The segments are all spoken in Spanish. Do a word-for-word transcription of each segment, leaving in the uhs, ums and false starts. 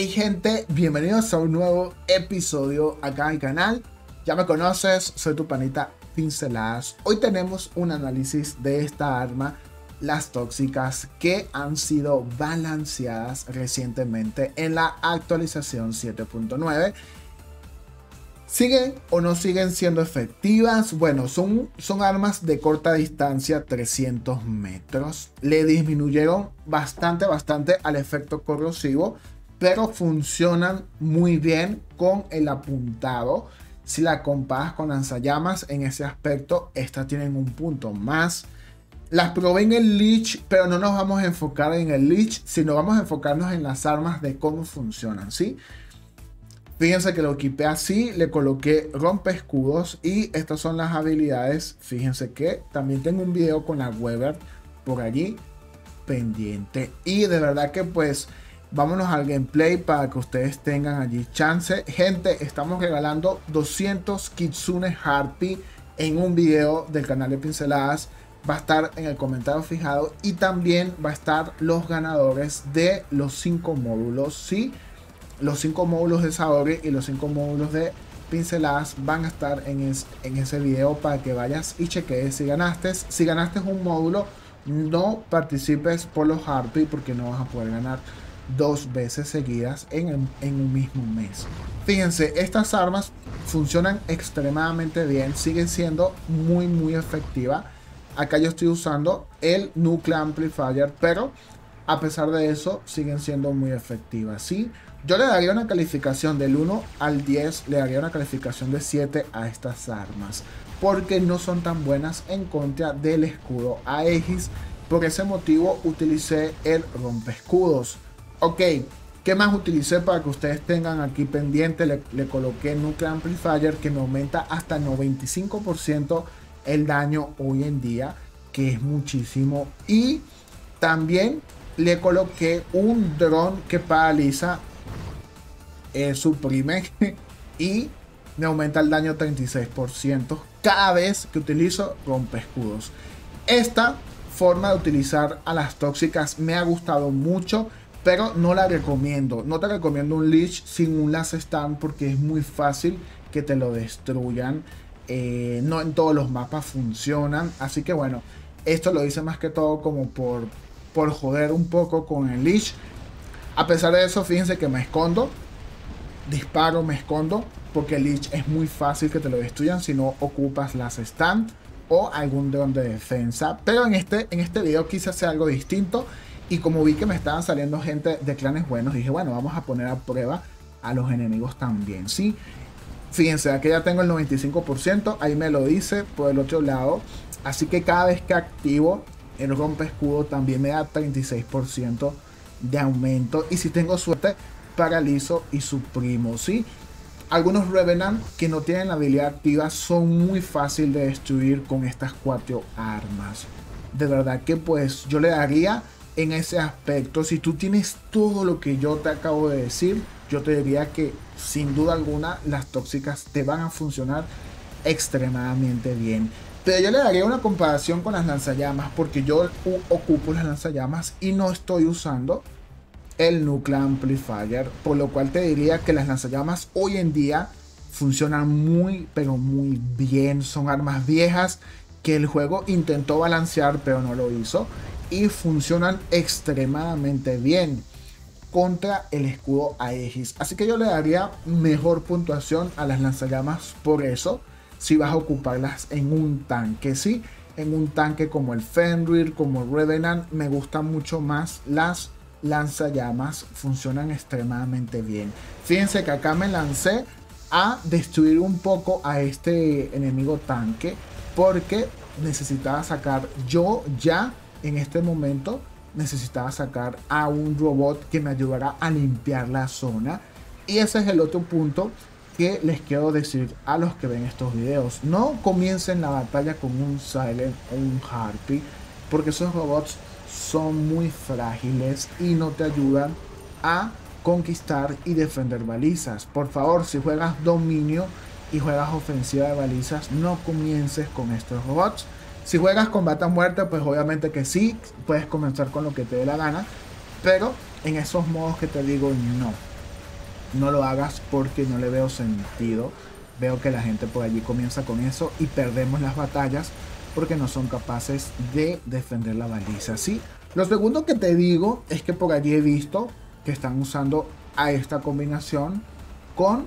Hey gente, bienvenidos a un nuevo episodio acá al canal. Ya me conoces, soy tu panita Pinceladas. Hoy tenemos un análisis de esta arma, las tóxicas, que han sido balanceadas recientemente en la actualización siete punto nueve. ¿Siguen o no siguen siendo efectivas? Bueno, son, son armas de corta distancia, trescientos metros. Le disminuyeron bastante, bastante al efecto corrosivo, pero funcionan muy bien con el apuntado. Si la comparas con lanzallamas en ese aspecto, estas tienen un punto más. Las probé en el Lich, pero no nos vamos a enfocar en el Lich, sino vamos a enfocarnos en las armas de cómo funcionan, ¿sí? Fíjense que lo equipé así, le coloqué rompe escudos y estas son las habilidades. Fíjense que también tengo un video con la Weber por allí pendiente. Y de verdad que pues vámonos al gameplay para que ustedes tengan allí chance. Gente, estamos regalando doscientos kitsune harpy en un video del canal de Pinceladas. Va a estar en el comentario fijado y también va a estar los ganadores de los cinco módulos, ¿sí? Los cinco módulos de Saori y los cinco módulos de Pinceladas van a estar en, es, en ese video para que vayas y chequees si ganaste. Si ganaste un módulo, no participes por los Harpy porque no vas a poder ganar dos veces seguidas en, el, en un mismo mes. Fíjense, estas armas funcionan extremadamente bien, siguen siendo muy muy efectivas. Acá yo estoy usando el Nuclear Amplifier, pero a pesar de eso siguen siendo muy efectivas, ¿sí? Yo le daría una calificación del uno al diez, le daría una calificación de siete a estas armas, porque no son tan buenas en contra del escudo Aegis. Por ese motivo utilicé el rompescudos. Ok, ¿qué más utilicé para que ustedes tengan aquí pendiente? Le, le coloqué Nuclear Amplifier, que me aumenta hasta noventa y cinco por ciento el daño hoy en día, que es muchísimo. Y también le coloqué un dron que paraliza, Eh, suprime y me aumenta el daño treinta y seis por ciento cada vez que utilizo rompe escudos. Esta forma de utilizar a las tóxicas me ha gustado mucho, pero no la recomiendo. No te recomiendo un Lich sin un Lash Stunt porque es muy fácil que te lo destruyan. Eh, no en todos los mapas funcionan, así que bueno, esto lo hice más que todo como por, por joder un poco con el Lich. A pesar de eso, fíjense que me escondo, disparo, me escondo, porque el Lich es muy fácil que te lo destruyan si no ocupas las stand o algún dron de defensa. Pero en este, en este video quise hacer algo distinto y como vi que me estaban saliendo gente de clanes buenos, dije bueno, vamos a poner a prueba a los enemigos también, ¿sí? Fíjense, aquí ya tengo el noventa y cinco por ciento, ahí me lo dice por el otro lado, así que cada vez que activo el rompe escudo también me da treinta y seis por ciento de aumento y si tengo suerte paralizo y suprimo, ¿sí? Algunos Revenant que no tienen la habilidad activa son muy fácil de destruir con estas cuatro armas. De verdad que pues yo le daría en ese aspecto, si tú tienes todo lo que yo te acabo de decir, yo te diría que sin duda alguna las tóxicas te van a funcionar extremadamente bien. Pero yo le daría una comparación con las lanzallamas porque yo ocupo las lanzallamas y no estoy usando el Nuclear Amplifier, por lo cual te diría que las lanzallamas hoy en día funcionan muy pero muy bien. Son armas viejas que el juego intentó balancear pero no lo hizo y funcionan extremadamente bien contra el escudo Aegis, así que yo le daría mejor puntuación a las lanzallamas por eso, si vas a ocuparlas en un tanque, ¿sí? En un tanque como el Fenrir, como el Revenant, me gustan mucho más las lanzallamas, funcionan extremadamente bien. Fíjense que acá me lancé a destruir un poco a este enemigo tanque porque necesitaba sacar, yo ya en este momento necesitaba sacar a un robot que me ayudara a limpiar la zona, y ese es el otro punto que les quiero decir a los que ven estos videos: no comiencen la batalla con un Silent o un Harpy porque esos robots son muy frágiles y no te ayudan a conquistar y defender balizas. Por favor, si juegas dominio y juegas ofensiva de balizas, no comiences con estos robots. Si juegas combate a muerte, pues obviamente que sí, puedes comenzar con lo que te dé la gana, pero en esos modos que te digo, no. no lo hagas porque no le veo sentido. Veo que la gente por allí comienza con eso y perdemos las batallas porque no son capaces de defender la baliza, ¿sí? Lo segundo que te digo es que por allí he visto que están usando a esta combinación con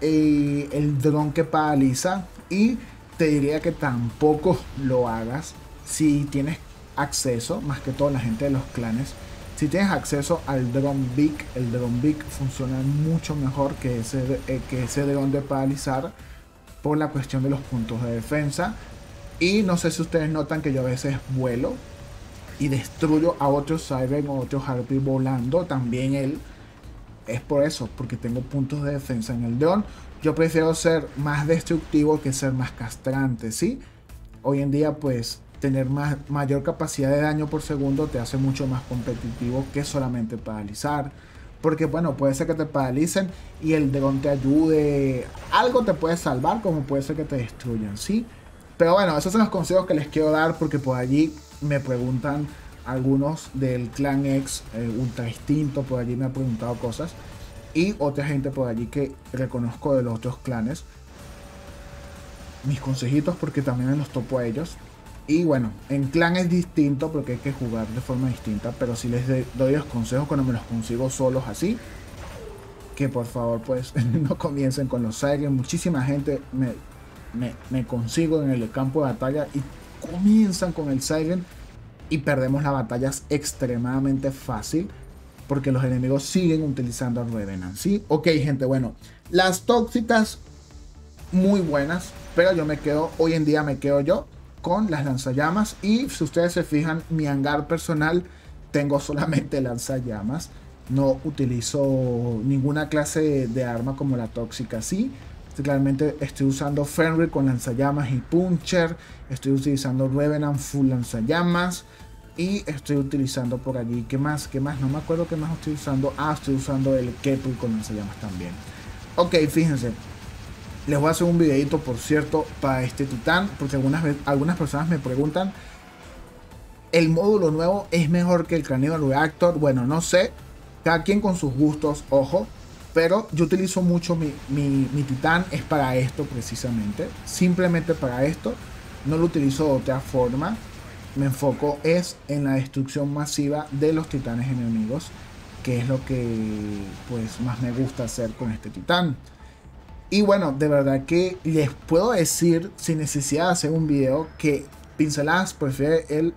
eh, el dron que paraliza, y te diría que tampoco lo hagas si tienes acceso, más que todo la gente de los clanes. Si tienes acceso al Drone Big, el Drone Big funciona mucho mejor que ese, eh, que ese dron de paralizar, por la cuestión de los puntos de defensa. Y no sé si ustedes notan que yo a veces vuelo y destruyo a otro Siren o otro Harpy volando. También él es por eso, porque tengo puntos de defensa en el dron. Yo prefiero ser más destructivo que ser más castrante, ¿sí? Hoy en día, pues, tener más, mayor capacidad de daño por segundo te hace mucho más competitivo que solamente paralizar, porque bueno, puede ser que te paralicen y el dron te ayude, algo te puede salvar, como puede ser que te destruyan, ¿sí? Pero bueno, esos son los consejos que les quiero dar, porque por allí me preguntan algunos del Clan X, eh, Ultra Instinto, por allí me han preguntado cosas, y otra gente por allí que reconozco de los otros clanes, mis consejitos, porque también me los topo a ellos. Y bueno, en clan es distinto porque hay que jugar de forma distinta, pero si les doy los consejos cuando me los consigo solos así, que por favor pues no comiencen con los Siren. Muchísima gente me, me, me consigo en el campo de batalla y comienzan con el Siren y perdemos las batallas extremadamente fácil, porque los enemigos siguen utilizando al Revenant, ¿sí? Ok, gente, bueno, las tóxicas muy buenas, pero yo me quedo, hoy en día me quedo yo con las lanzallamas. Y si ustedes se fijan, mi hangar personal tengo solamente lanzallamas, no utilizo ninguna clase de, de arma como la tóxica, sí. Claramente estoy usando Fenrir con lanzallamas y puncher, estoy utilizando Revenant full lanzallamas, y estoy utilizando por allí, ¿qué más? ¿Qué más? No me acuerdo qué más estoy usando. Ah, estoy usando el Kepul con lanzallamas también. Ok, fíjense, les voy a hacer un videito, por cierto, para este titán, porque algunas, algunas personas me preguntan, ¿el módulo nuevo es mejor que el Cannibal Reactor? Bueno, no sé, cada quien con sus gustos, ojo, pero yo utilizo mucho mi, mi, mi titán, es para esto precisamente, simplemente para esto, no lo utilizo de otra forma, me enfoco es en la destrucción masiva de los titanes enemigos, que es lo que pues más me gusta hacer con este titán. Y bueno, de verdad que les puedo decir, sin necesidad de hacer un video, que pinceladas prefiere el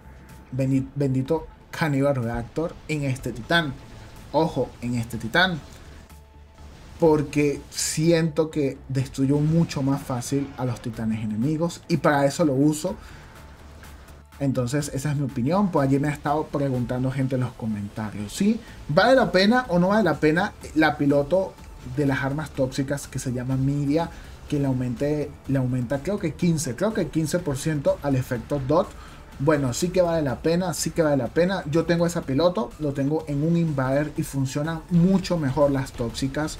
bendito Cannibal Reactor en este titán. Ojo, en este titán. Porque siento que destruyó mucho más fácil a los titanes enemigos y para eso lo uso. Entonces esa es mi opinión. Por allí me ha estado preguntando gente en los comentarios, ¿sí? ¿Vale la pena o no vale la pena la piloto de las armas tóxicas que se llama Media, que le, aumente, le aumenta creo que quince por ciento al efecto D O T? Bueno, sí que vale la pena, sí que vale la pena. Yo tengo esa piloto, lo tengo en un Invader y funcionan mucho mejor las tóxicas,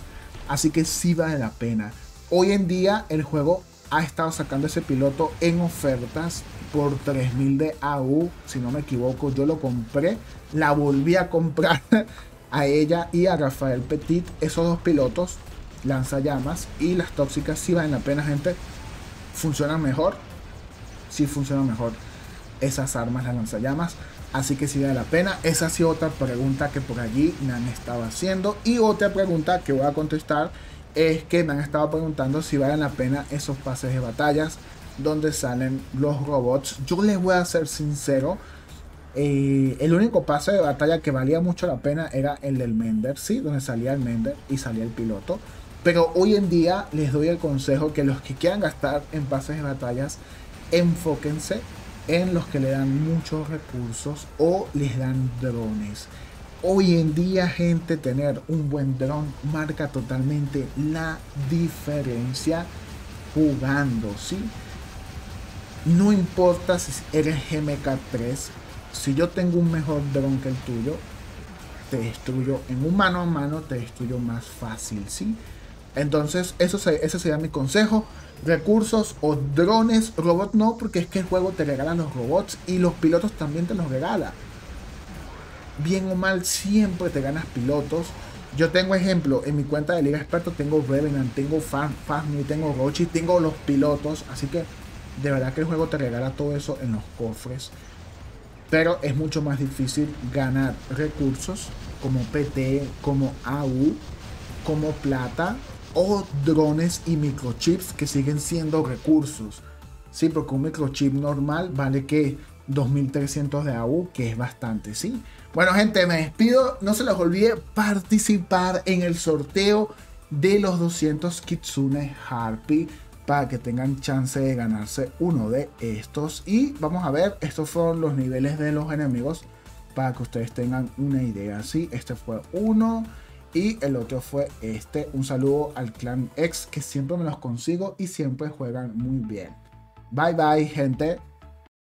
así que sí vale la pena. Hoy en día el juego ha estado sacando ese piloto en ofertas por tres mil de A U, si no me equivoco. Yo lo compré, la volví a comprar a ella y a Rafael Petit. Esos dos pilotos, lanzallamas y las tóxicas, si valen la pena, gente. Funcionan mejor, si sí funcionan mejor esas armas, las lanzallamas, así que si vale la pena. Esa ha sido otra pregunta que por allí me han estado haciendo, y otra pregunta que voy a contestar es que me han estado preguntando si valen la pena esos pases de batallas donde salen los robots. Yo les voy a ser sincero, Eh, el único pase de batalla que valía mucho la pena era el del Mender, sí, donde salía el Mender y salía el piloto. Pero hoy en día les doy el consejo que los que quieran gastar en pases de batallas, enfóquense en los que le dan muchos recursos o les dan drones. Hoy en día, gente, tener un buen dron marca totalmente la diferencia jugando, sí. No importa si eres G M K tres. Si yo tengo un mejor dron que el tuyo, te destruyo en un mano a mano, te destruyo más fácil, ¿sí? Entonces, eso se, ese sería mi consejo. Recursos o drones, robots no, porque es que el juego te regala los robots y los pilotos también te los regala. Bien o mal, siempre te ganas pilotos. Yo tengo ejemplo, en mi cuenta de Liga Experto tengo Revenant, tengo Fasmy, tengo Rochi, tengo los pilotos. Así que de verdad que el juego te regala todo eso en los cofres. Pero es mucho más difícil ganar recursos como P T E, como A U, como plata o drones y microchips que siguen siendo recursos. Sí, porque un microchip normal vale que dos mil trescientos de A U, que es bastante, ¿sí? Bueno, gente, me despido. No se les olvide participar en el sorteo de los doscientos Kitsune Harpy para que tengan chance de ganarse uno de estos. Y vamos a ver, estos fueron los niveles de los enemigos para que ustedes tengan una idea, ¿sí? Este fue uno y el otro fue este. Un saludo al Clan X, que siempre me los consigo y siempre juegan muy bien. Bye bye, gente.